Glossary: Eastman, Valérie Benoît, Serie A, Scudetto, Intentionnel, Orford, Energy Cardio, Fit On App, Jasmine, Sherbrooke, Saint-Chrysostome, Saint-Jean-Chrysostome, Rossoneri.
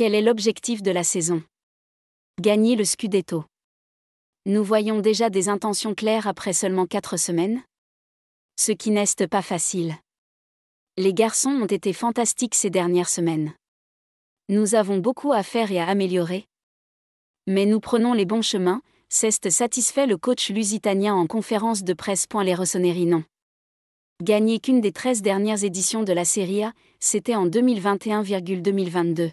Quel est l'objectif de la saison? Gagner le Scudetto. Nous voyons déjà des intentions claires après seulement 4 semaines. Ce qui n'est pas facile. Les garçons ont été fantastiques ces dernières semaines. Nous avons beaucoup à faire et à améliorer. Mais nous prenons les bons chemins, c'est satisfait le coach lusitanien en conférence de presse. Les Rossoneri n'ont gagné qu'une des 13 dernières éditions de la Serie A, c'était en 2021,2022.